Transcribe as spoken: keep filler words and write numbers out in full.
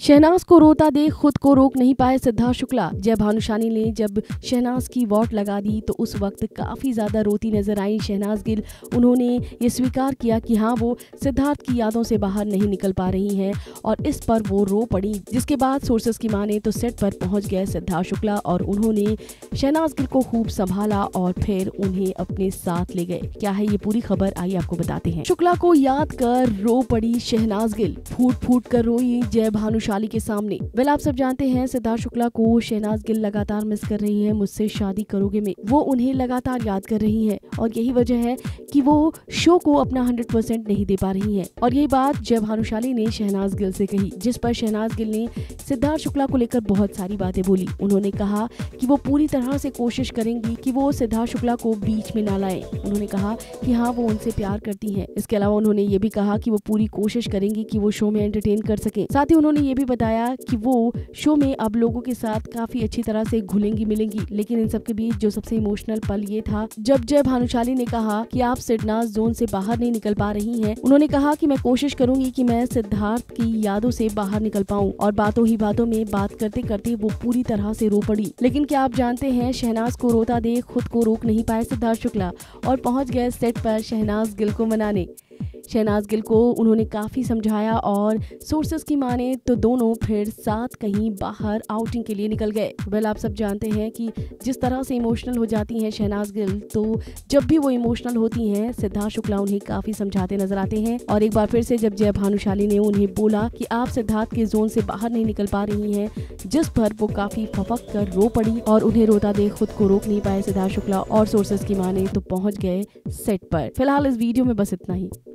शहनाज को रोता देख खुद को रोक नहीं पाए सिद्धार्थ शुक्ला। जय भानुशाली ने जब शहनाज की वोट लगा दी तो उस वक्त काफ़ी ज़्यादा रोती नजर आई शहनाज गिल। उन्होंने ये स्वीकार किया कि हाँ, वो सिद्धार्थ की यादों से बाहर नहीं निकल पा रही हैं और इस पर वो रो पड़ी। जिसके बाद सोर्सेस की माने तो सेट पर पहुंच गए सिद्धार्थ शुक्ला और उन्होंने शहनाज गिल को खूब संभाला और फिर उन्हें अपने साथ ले गए। क्या है ये पूरी खबर, आइए आपको बताते हैं। शुक्ला को याद कर रो पड़ी शहनाज गिल, फूट फूट कर रोई जय भानुशाली के सामने। वेल, आप सब जानते हैं सिद्धार्थ शुक्ला को शहनाज गिल लगातार मिस कर रही हैं। मुझसे शादी करोगे में वो उन्हें लगातार याद कर रही हैं और यही वजह है कि वो शो को अपना हंड्रेड परसेंट नहीं दे पा रही हैं। और यही बात जय भानुशाली ने शहनाज गिल से कही, जिस पर शहनाज गिल ने सिद्धार्थ शुक्ला को लेकर बहुत सारी बातें बोली। उन्होंने कहा कि वो पूरी तरह से कोशिश करेंगी कि वो सिद्धार्थ शुक्ला को बीच में ना लाएं। उन्होंने कहा कि हाँ, वो उनसे प्यार करती हैं। इसके अलावा उन्होंने ये भी कहा कि वो पूरी कोशिश करेंगी कि वो शो में एंटरटेन कर सके। साथ ही उन्होंने ये भी बताया कि वो शो में अब लोगों के साथ काफी अच्छी तरह से घुलेंगी मिलेंगी। लेकिन इन सबके बीच जो सबसे इमोशनल पल ये था जब जय भानुशाली ने कहा कि आप सिडनाज जोन से बाहर नहीं निकल पा रही हैं। उन्होंने कहा कि मैं कोशिश करूंगी कि मैं सिद्धार्थ की यादों से बाहर निकल पाऊं। और बातों ही बातों में बात करते करते वो पूरी तरह से रो पड़ी। लेकिन क्या आप जानते हैं, शहनाज को रोता देख खुद को रोक नहीं पाए सिद्धार्थ शुक्ला और पहुंच गए सेट पर शहनाज गिल को मनाने। शहनाज गिल को उन्होंने काफ़ी समझाया और सोर्सेस की माने तो दोनों फिर साथ कहीं बाहर आउटिंग के लिए निकल गए। वेल, आप सब जानते हैं कि जिस तरह से इमोशनल हो जाती हैं शहनाज गिल, तो जब भी वो इमोशनल होती हैं सिद्धार्थ शुक्ला उन्हें काफ़ी समझाते नजर आते हैं। और एक बार फिर से जब जय भानुशाली ने उन्हें बोला कि आप सिद्धार्थ के जोन से बाहर नहीं निकल पा रही हैं, जिस पर वो काफ़ी फपक कर रो पड़ी और उन्हें रोता देख खुद को रोक नहीं पाए सिद्धार्थ शुक्ला और सोर्सेस की माने तो पहुँच गए सेट पर। फिलहाल इस वीडियो में बस इतना ही।